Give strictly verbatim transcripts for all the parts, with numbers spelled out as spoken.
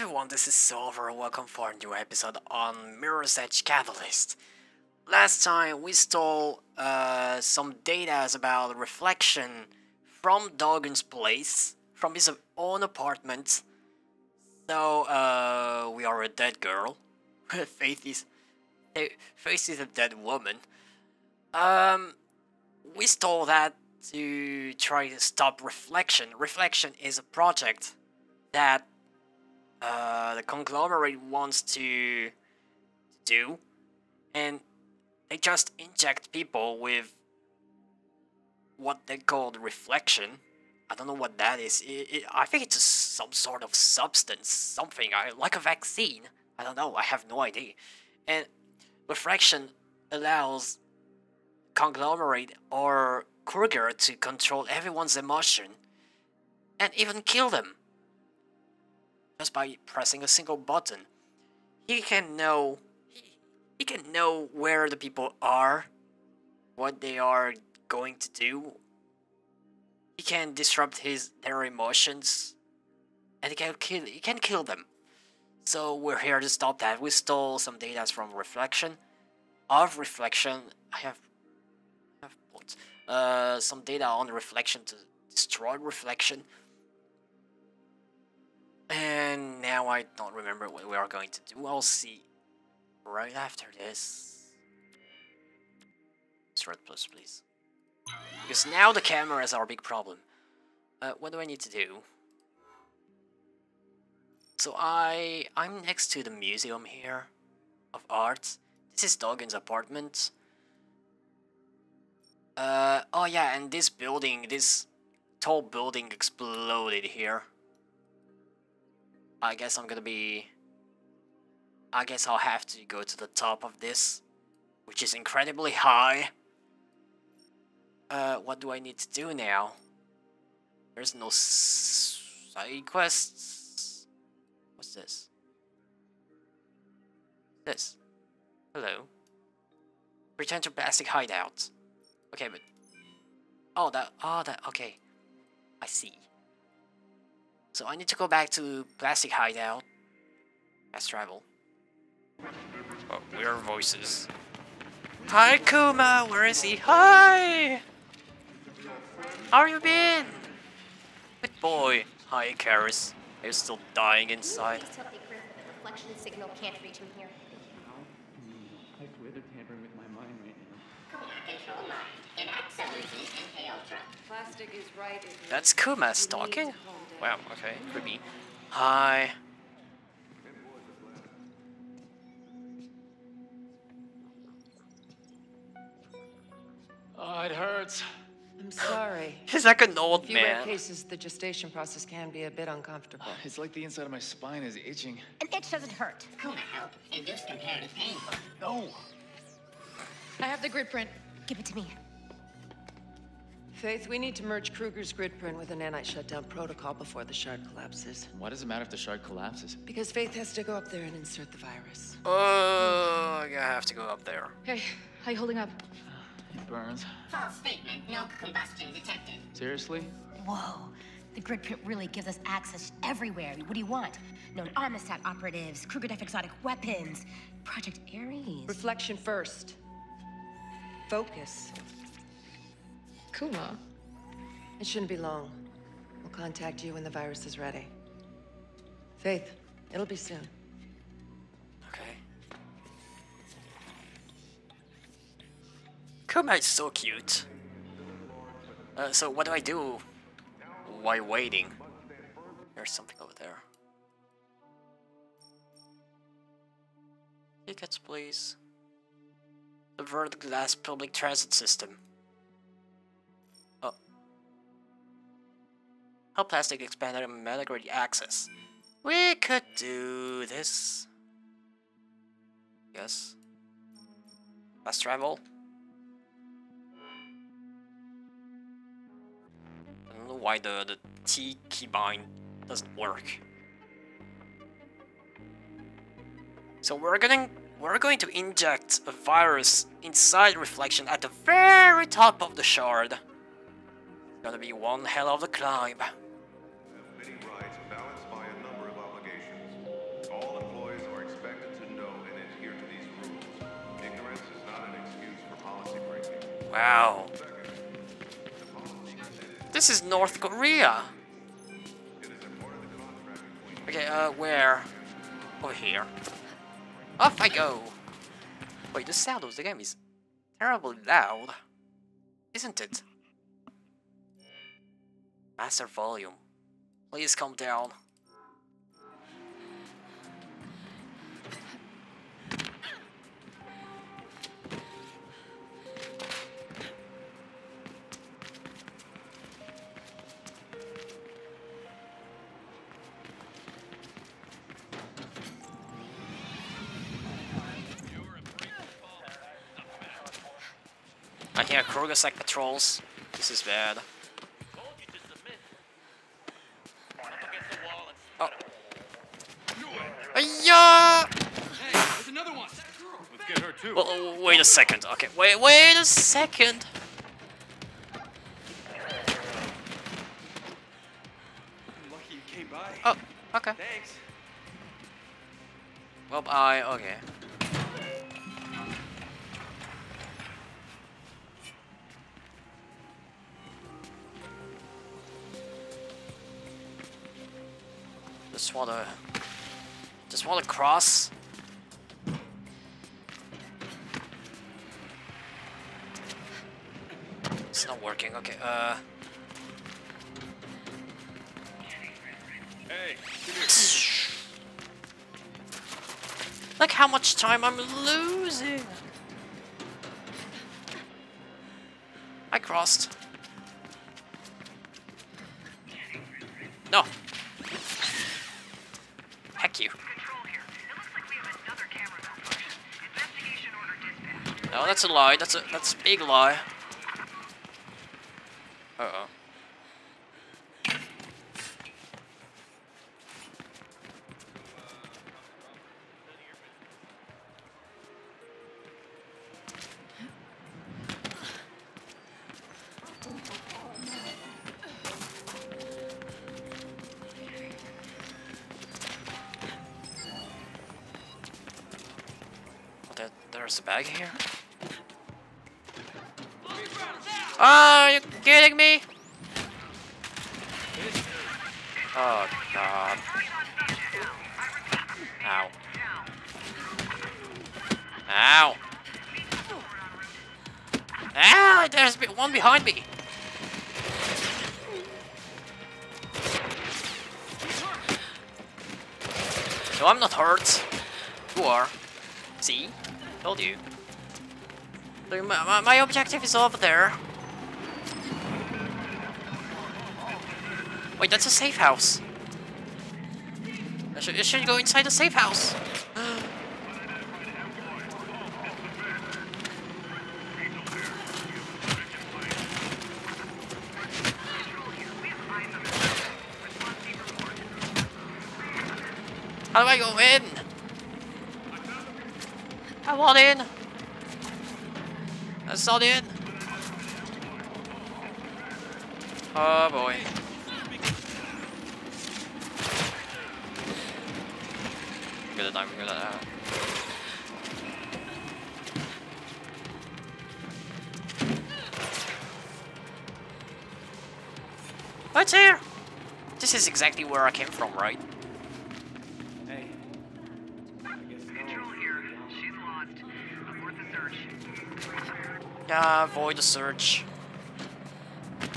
everyone, this is Silver, welcome for a new episode on Mirror's Edge Catalyst. Last time we stole uh, some data about Reflection from Dogan's place, from his own apartment. So uh, we are a dead girl. Faith is, Faith is a dead woman. Um, we stole that to try to stop Reflection. Reflection is a project that uh, the conglomerate wants to do, and they just inject people with what they called reflection. I don't know what that is. It, it, I think it's some sort of substance, something I, like a vaccine. I don't know, I have no idea. And reflection allows conglomerate or Kruger to control everyone's emotion and even kill them just by pressing a single button. He can know he, he can know where the people are, what they are going to do. He can disrupt his their emotions, and he can kill he can kill them. So we're here to stop that. We stole some data from Reflection. Of Reflection, I have I have put uh some data on Reflection to destroy Reflection. And now I don't remember what we are going to do. I'll see right after this. Let's red plus, please. Because now the camera is our big problem. Uh, what do I need to do? So I... I'm next to the museum here. Of art. This is Dogan's apartment. Uh, oh yeah, and this building, this tall building exploded here. I guess I'm gonna be... I guess I'll have to go to the top of this, which is incredibly high. Uh, what do I need to do now? There's no side quests. What's this? This. Hello. Return to Plastic Hideout. Okay, but... Oh, that... Oh, that... Okay. I see. So I need to go back to Plastic Hideout. Let's travel. Oh, we are voices. Hi, Kuma! Where is he? Hi! How are you been? Good boy. Hi, Karis. Are you still dying inside? Please tell the group that the reflection signal can't reach him here. I've withered tampering with my mind right now. Kuma, control mind. Enact solutions and hail truck. Plastic is right. That's Kuma stalking? Wow, okay, could be. Hi. Oh, it hurts. I'm sorry. He's like an old man. In rare cases, the gestation process can be a bit uncomfortable. It's like the inside of my spine is itching. An itch doesn't hurt. Kuma, help. Induce comparative pain. No. I have the grid print. Give it to me. Faith, we need to merge Kruger's grid print with a nanite shutdown protocol before the shard collapses. Why does it matter if the shard collapses? Because Faith has to go up there and insert the virus. Oh, I have to go up there. Hey, how you holding up? Uh, it burns. False statement. No combustion detected. Seriously? Whoa. The grid print really gives us access everywhere. What do you want? Known Armistad operatives, Kruger deaf exotic weapons, Project Ares. Reflection first. Focus. Kuma? It shouldn't be long. We'll contact you when the virus is ready. Faith, it'll be soon. Okay. Kuma is so cute. Uh, so what do I do while waiting? There's something over there. Tickets, please. The Verde Glass Public Transit System. How Plastic expanded metagrade access. We could do this. Yes. Let's travel. I don't know why the, the T keybind doesn't work. So we're going we're going to inject a virus inside Reflection at the very top of the shard. It's gonna be one hell of a climb. Many rights balanced by a number of obligations. Wow. This is North Korea. Okay, uh, where? Over here. Off I go. Wait, the sound of the game is terribly loud, isn't it? Master volume. Please come down. I hear Kruger like patrols. This is bad. Oh. Yeah. Hey, there's another one. Let's get her too. Well, wait a second. Okay, wait, wait a second. I'm lucky you came by. Oh, okay. Thanks. Well, I okay. Just wanna, just wanna cross. It's not working. Okay. Uh. Hey. Look how much time I'm losing. I crossed. No. Heck you. No, that's a lie. That's a that's a big lie. Uh-oh. There's a bag here. Oh, are you kidding me? Oh god. Ow. Ow. Ow, there's one behind me. No, I'm not hurt. You are. See? Told you. My, my, my objective is over there. Wait, that's a safe house. I should, I should go inside the safe house. How do I go in? I want in! That's not in! Oh boy. Good at that, good at that. What's here? This is exactly where I came from, right? Yeah, avoid the search.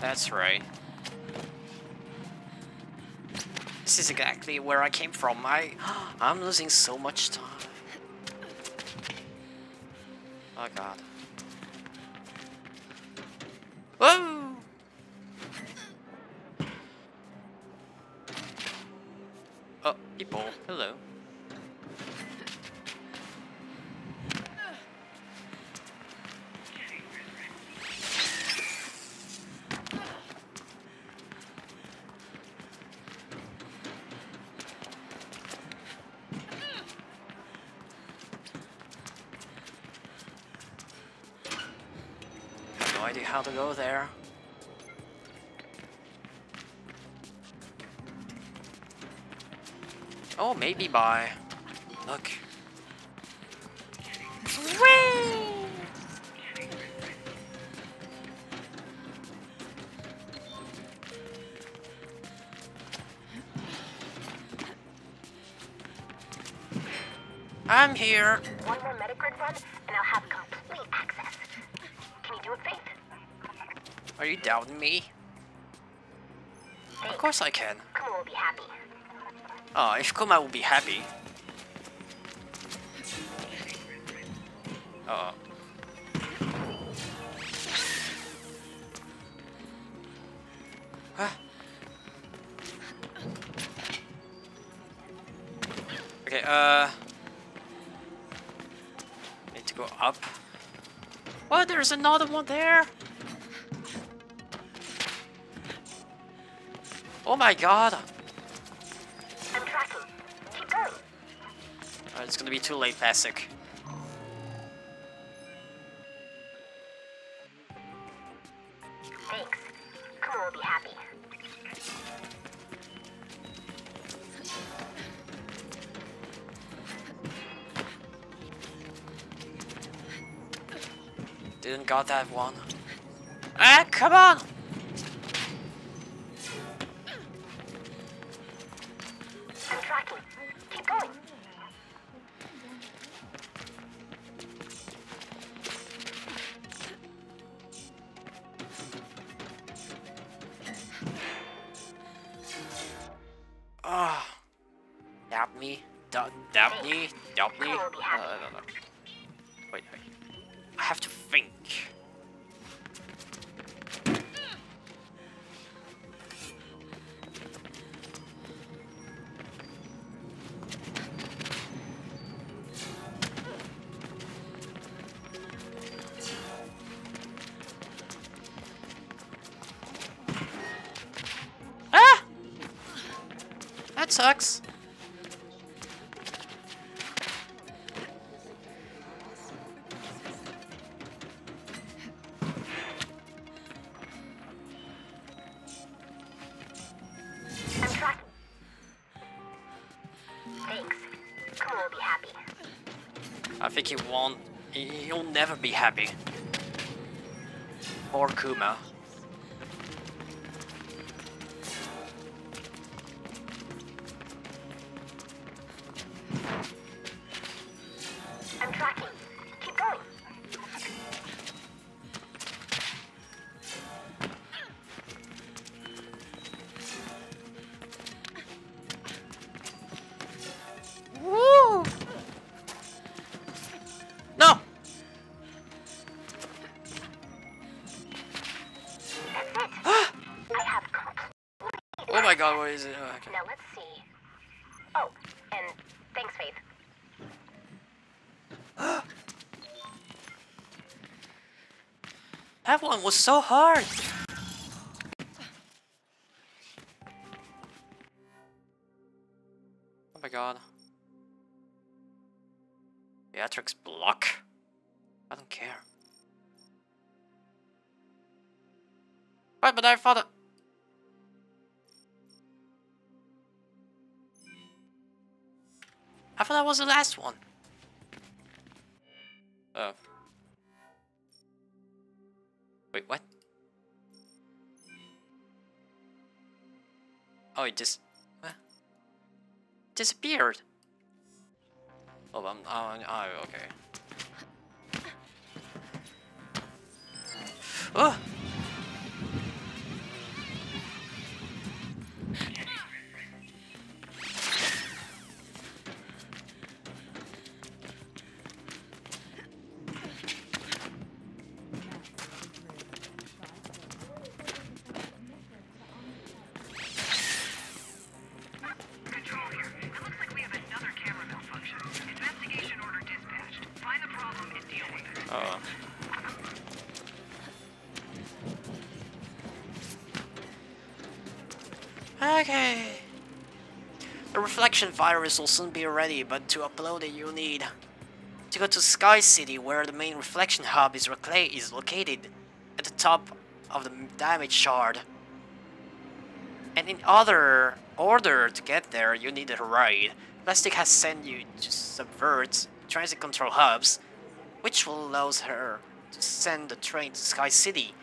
That's right. This is exactly where I came from. I, I'm losing so much time. Oh god. Whoa! Oh, people. Hello. How to go there. Oh, maybe by... Look. Whee! I'm here. One more Medigrid run, and I'll have complete access. Can you do it, Faith? Are you doubting me? Faith. Of course I can. Kuma will be happy. Oh, if Kuma will be happy. Uh oh. Huh? Okay, uh. Need to go up. What? There's another one there? Oh my god! I'm tracking. Keep going. Uh, it's gonna be too late, Plastic. Thanks. Kuma will be happy. Didn't got that one. Ah, come on! I'm tracking. Keep going. Ah, oh. Dab me, dab, dab me, dab me. Uh, no, no. Wait, wait. I have to think. Ah! That sucks. I think he won't, he'll never be happy. Or Kuma. I'm tracking. Keep going. Oh, what is it? Oh, okay. Now let's see. Oh, and thanks, Faith. That one was so hard. Oh my god. The Atrix block. I don't care. Right, but I thought. I I thought that was the last one. Oh. Wait, what? Oh, it just... Huh? Disappeared. Oh, I'm... Oh, oh, okay. Oh! Okay. The Reflection virus will soon be ready, but to upload it you need to go to Sky City, where the main Reflection hub is is located at the top of the damaged shard. And in other order to get there, you need a ride. Plastic has sent you to subvert transit control hubs, which will allow her to send the train to Sky City.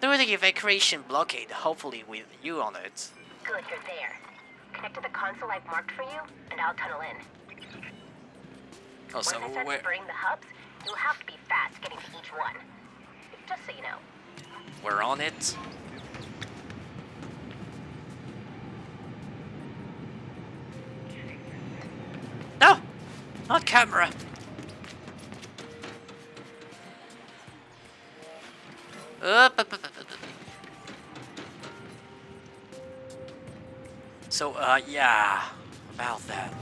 There will be an evacuation blockade, hopefully with you on it. Good, you're there. Connect to the console I've marked for you, and I'll tunnel in. Oh, so when I said wait. Bring the hubs, you'll have to be fast getting to each one. Just so you know. We're on it. No! Not camera. Up, up, up, up, up. So, uh, yeah, about that.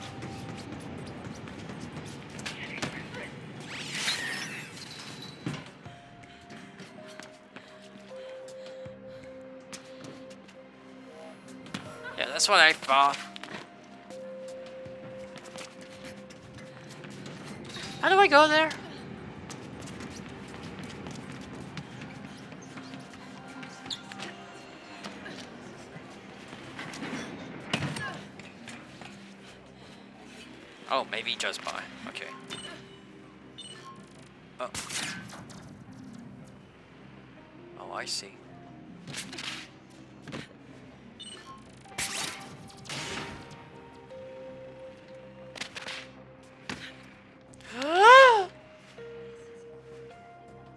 Yeah, that's what I thought. How do I go there? Oh, maybe just by. Okay. Oh. Oh, I see.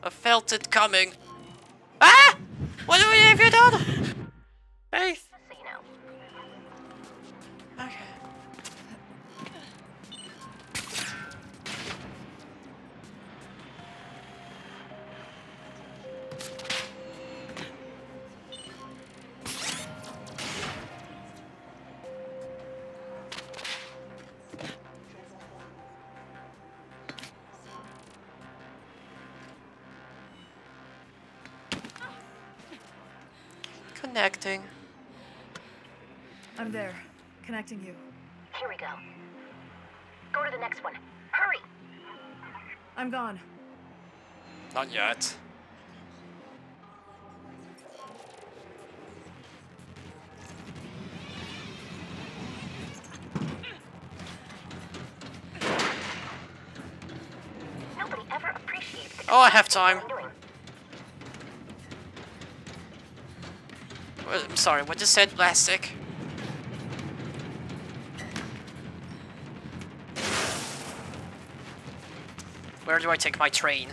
I felt it coming. Ah! What have you done? Faith. Connecting. I'm there. Connecting you. Here we go. Go to the next one. Hurry! I'm gone. Not yet. Nobody ever appreciates it. Oh, I have time. I'm sorry, what just said Plastic? Where do I take my train?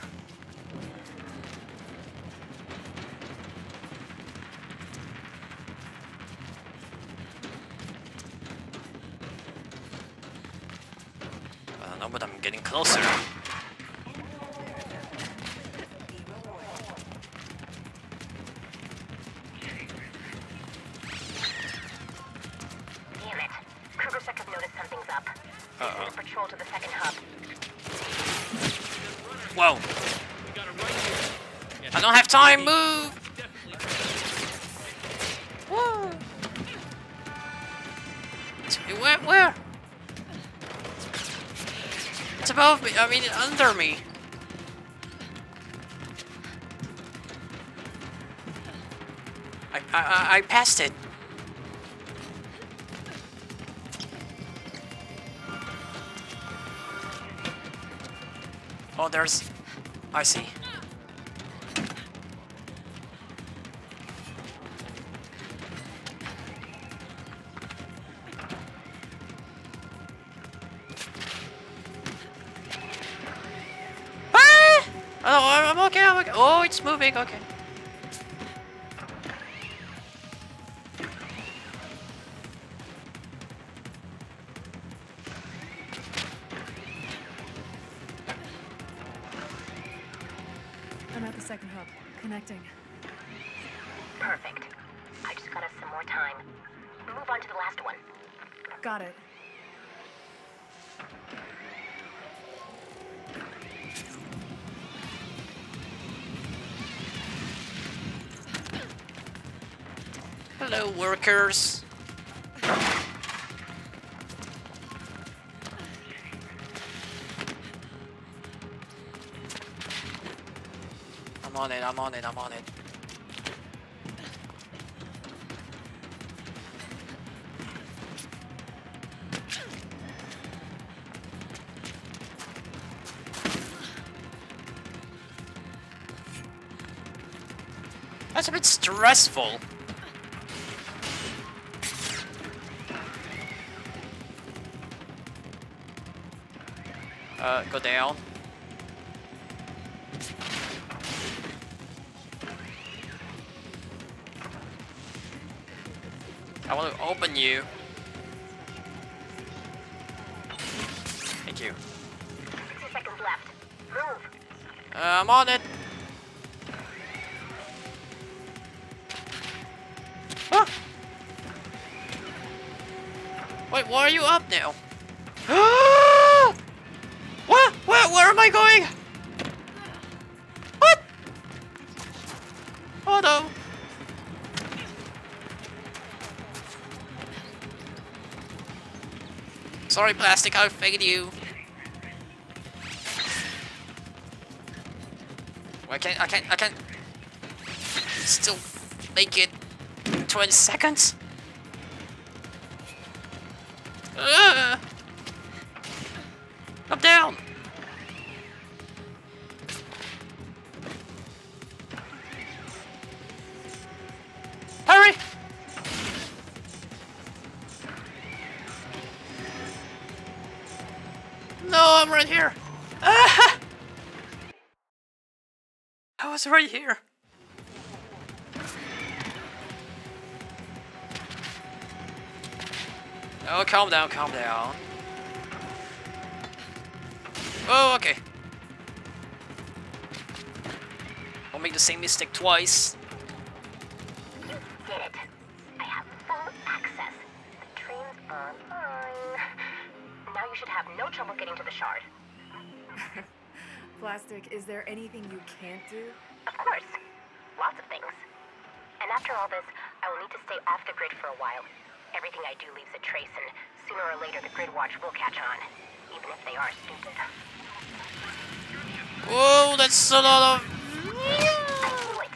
I don't know, but I'm getting closer. Time move! Whoa! Where? Where? It's above me, I mean under me. I, I, I passed it. Oh, there's... I see. Oh, it's moving, okay. I'm at the second hub, connecting. Perfect. I just got us some more time. Move on to the last one. Got it. Hello, workers. I'm on it, I'm on it, I'm on it. That's a bit stressful. uh, go down. I want to open you. Thank you. Two seconds left. Move. Uh, I'm on it. Huh? Wait, why are you up now? What? What? Where am I going? What? Oh no. Sorry, Plastic, I failed you. I can't, I can't, I can't still make it twenty seconds? Uh, up, down! Hurry! No, I'm right here! Ah! I was right here! Oh, calm down, calm down. Oh, okay. Don't make the same mistake twice. You did it. I have full access. The train's online. Now you should have no trouble getting to the Shard. Plastic, is there anything you can't do? Of course. Lots of things. And after all this, I will need to stay off the grid for a while. Everything I do leaves a trace, and sooner or later the Grid Watch will catch on, even if they are stupid. Whoa, that's a lot of... I knew it!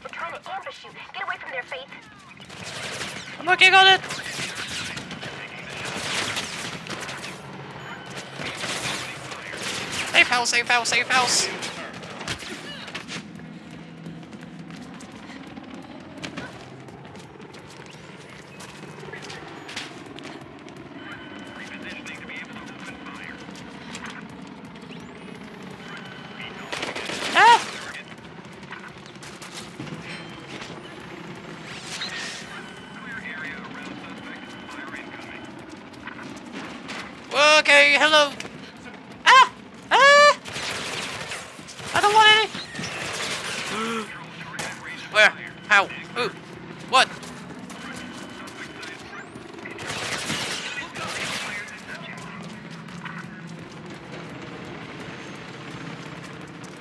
They're trying to ambush you. Get away from their Faith. I'm working on it! Safe house, safe house, safe house! Okay, hello. Ah! Ah! I don't want any. Where? How? Who? What?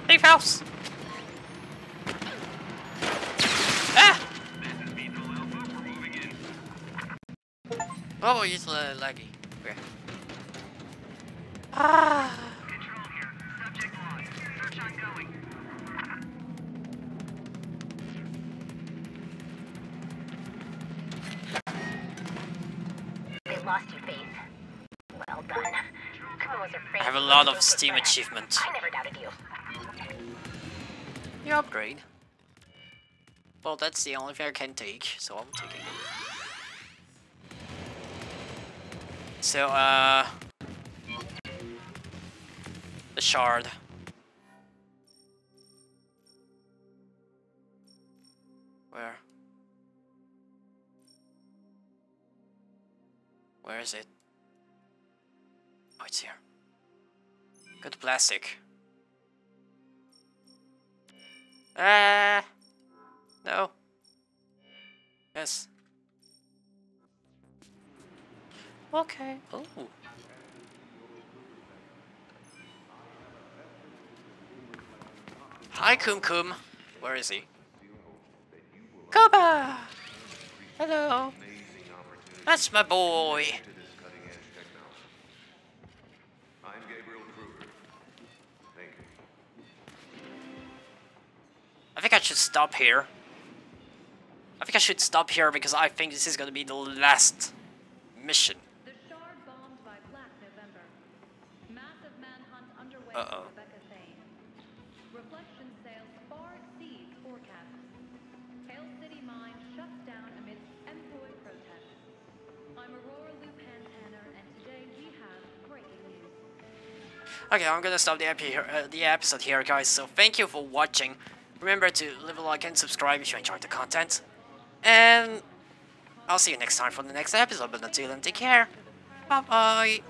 Safe house. Ah! Oh, it's uh, laggy. Okay. Ah. Control here. Subject lost. Search ongoing. They lost you, Faith. Well done. Kuma was afraid. I have a lot of Steam achievements. I never doubted you. You upgrade. Well, that's the only thing I can take, so I'm taking it. So, uh. The Shard. Where? Where is it? Oh, it's here. Good Plastic. Ah, no. Yes. Okay. Oh. Hi, Kum Kum. Where is he? Kuma! Hello. That's my boy. I'm Gabriel Kruger. Thank you. I think I should stop here. I think I should stop here because I think this is gonna be the last mission. The Shard bombed by Black November. Massive manhunt underway. Uh oh. Reflection sales far exceed forecasts. Hail City mine shuts down amidst employee protests. I'm Aurora Lupin Tanner, and today we have breaking news. Okay, I'm gonna stop the, ep here, uh, the episode here, guys, so thank you for watching. Remember to leave a like and subscribe if you enjoyed the content. And I'll see you next time for the next episode, but until then, take care. Bye-bye.